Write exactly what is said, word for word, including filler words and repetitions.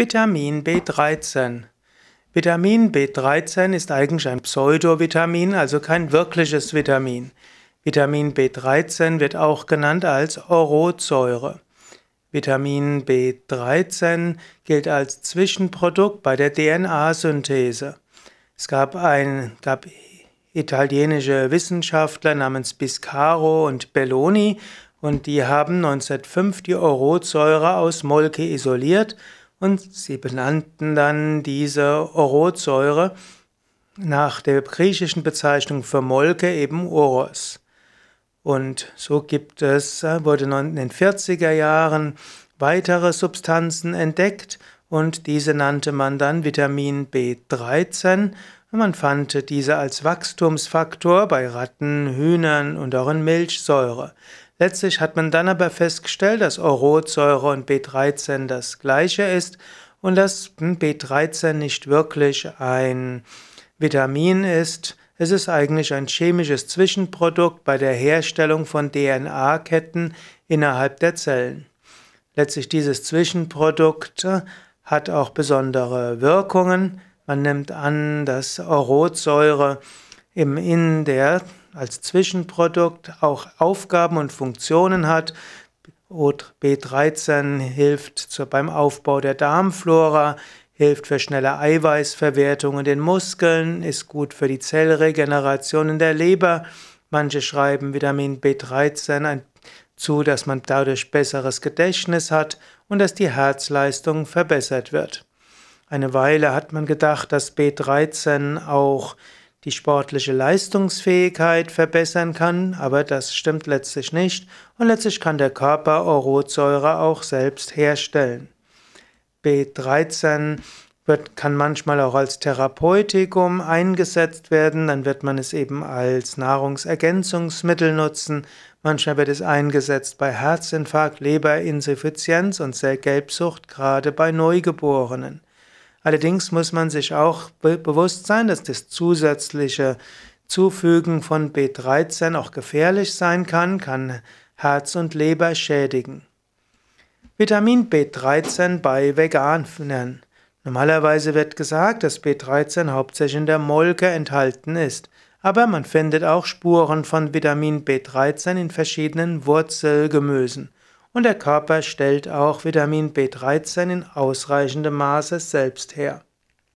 Vitamin B dreizehn. Vitamin B dreizehn ist eigentlich ein Pseudovitamin, also kein wirkliches Vitamin. Vitamin B dreizehn wird auch genannt als Orotsäure. Vitamin B dreizehn gilt als Zwischenprodukt bei der D N A-Synthese. Es gab, ein, gab italienische Wissenschaftler namens Biscaro und Belloni, und die haben neunzehnhundertfünf die Orotsäure aus Molke isoliert und sie benannten dann diese Orotsäure nach der griechischen Bezeichnung für Molke eben Oros. Und so gibt es, wurde in den vierziger Jahren weitere Substanzen entdeckt und diese nannte man dann Vitamin B dreizehn. Und man fand diese als Wachstumsfaktor bei Ratten, Hühnern und auch in Milchsäure. Letztlich hat man dann aber festgestellt, dass Orotsäure und B dreizehn das gleiche ist und dass B dreizehn nicht wirklich ein Vitamin ist. Es ist eigentlich ein chemisches Zwischenprodukt bei der Herstellung von D N A-Ketten innerhalb der Zellen. Letztlich dieses Zwischenprodukt hat auch besondere Wirkungen. Man nimmt an, dass Orotsäure im in der als Zwischenprodukt auch Aufgaben und Funktionen hat. B dreizehn hilft beim Aufbau der Darmflora, hilft für schnelle Eiweißverwertung in den Muskeln, ist gut für die Zellregeneration in der Leber. Manche schreiben Vitamin B dreizehn zu, dass man dadurch besseres Gedächtnis hat und dass die Herzleistung verbessert wird. Eine Weile hat man gedacht, dass B dreizehn auch die sportliche Leistungsfähigkeit verbessern kann, aber das stimmt letztlich nicht und letztlich kann der Körper Orotsäure auch selbst herstellen. B dreizehn wird, kann manchmal auch als Therapeutikum eingesetzt werden, dann wird man es eben als Nahrungsergänzungsmittel nutzen, manchmal wird es eingesetzt bei Herzinfarkt, Leberinsuffizienz und Zellgelbsucht, gerade bei Neugeborenen. Allerdings muss man sich auch be- bewusst sein, dass das zusätzliche Zufügen von B dreizehn auch gefährlich sein kann, kann Herz und Leber schädigen. Vitamin B dreizehn bei Veganern. Normalerweise wird gesagt, dass B dreizehn hauptsächlich in der Molke enthalten ist, aber man findet auch Spuren von Vitamin B dreizehn in verschiedenen Wurzelgemüsen. Und der Körper stellt auch Vitamin B dreizehn in ausreichendem Maße selbst her.